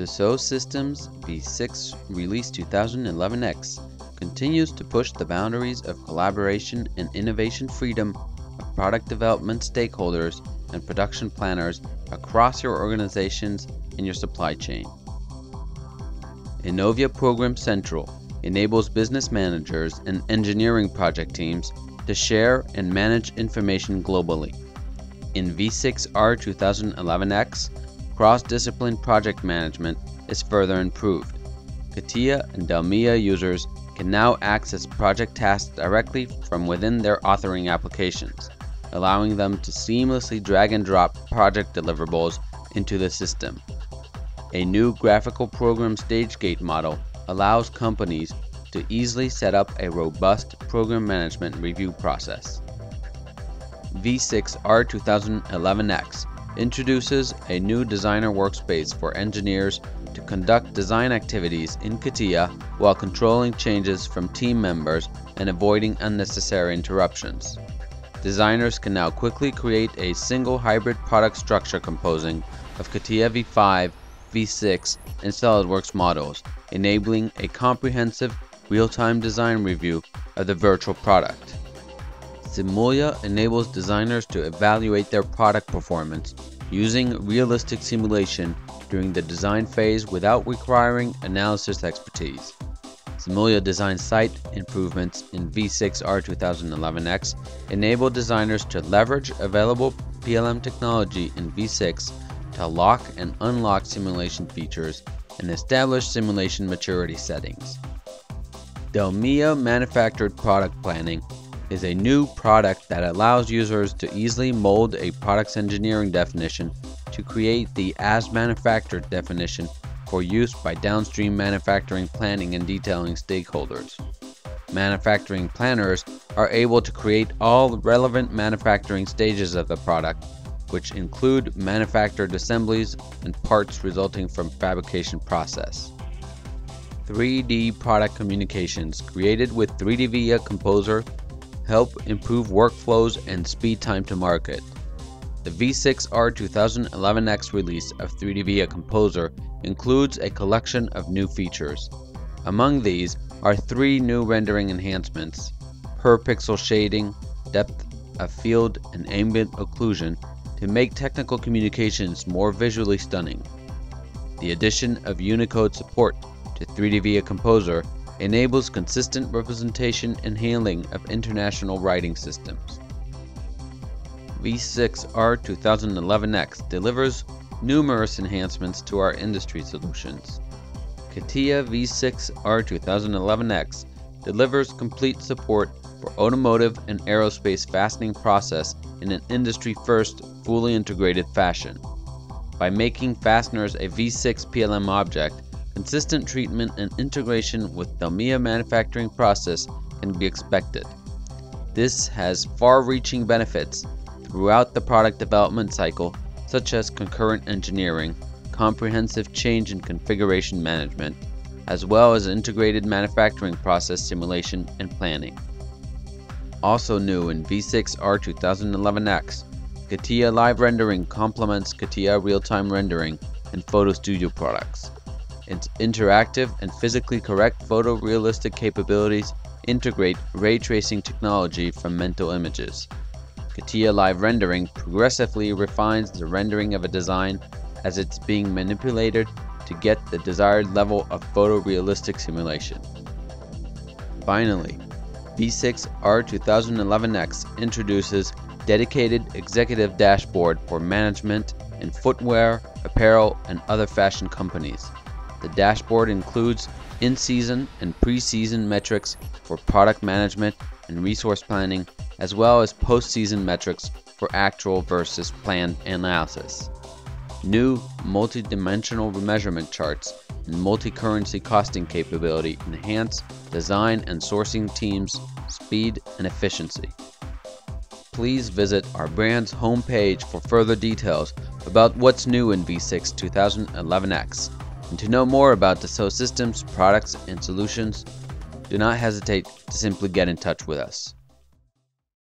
Dassault Systèmes V6 Release 2011x continues to push the boundaries of collaboration and innovation freedom of product development stakeholders and production planners across your organizations and your supply chain. Enovia Program Central enables business managers and engineering project teams to share and manage information globally. In V6R2011x, cross-discipline project management is further improved. CATIA and Delmia users can now access project tasks directly from within their authoring applications, allowing them to seamlessly drag and drop project deliverables into the system. A new graphical program stage-gate model allows companies to easily set up a robust program management review process. V6R2011x introduces a new designer workspace for engineers to conduct design activities in CATIA while controlling changes from team members and avoiding unnecessary interruptions. Designers can now quickly create a single hybrid product structure composing of CATIA V5, V6, and SolidWorks models, enabling a comprehensive real-time design review of the virtual product. Simulia enables designers to evaluate their product performance using realistic simulation during the design phase without requiring analysis expertise. Simulia design site improvements in V6R2011x enable designers to leverage available PLM technology in V6 to lock and unlock simulation features and establish simulation maturity settings. Delmia Manufactured Product Planning is a new product that allows users to easily mold a product's engineering definition to create the as-manufactured definition for use by downstream manufacturing planning and detailing stakeholders. Manufacturing planners are able to create all relevant manufacturing stages of the product, which include manufactured assemblies and parts resulting from fabrication process. 3D product communications created with 3DVIA Composer help improve workflows and speed time to market. The V6R2011x release of 3DVIA Composer includes a collection of new features. Among these are 3 new rendering enhancements: per-pixel shading, depth of field, and ambient occlusion to make technical communications more visually stunning. The addition of Unicode support to 3DVIA Composer enables consistent representation and handling of international writing systems. V6R2011x delivers numerous enhancements to our industry solutions. CATIA V6R2011x delivers complete support for automotive and aerospace fastening process in an industry-first, fully integrated fashion. By making fasteners a V6 PLM object, consistent treatment and integration with Delmia manufacturing process can be expected. This has far-reaching benefits throughout the product development cycle, such as concurrent engineering, comprehensive change and configuration management, as well as integrated manufacturing process simulation and planning. Also new in V6R2011x, CATIA Live Rendering complements CATIA Real-Time Rendering and Photo Studio products. Its interactive and physically correct photorealistic capabilities integrate ray tracing technology from mental images. CATIA Live Rendering progressively refines the rendering of a design as it's being manipulated to get the desired level of photorealistic simulation. Finally, V6R2011x introduces dedicated executive dashboard for management in footwear, apparel, and other fashion companies. The dashboard includes in-season and pre-season metrics for product management and resource planning, as well as post-season metrics for actual versus planned analysis. New multidimensional measurement charts and multi-currency costing capability enhance design and sourcing teams' speed and efficiency. Please visit our brand's homepage for further details about what's new in V6 2011x. And to know more about Dassault Systèmes products and solutions, do not hesitate to simply get in touch with us.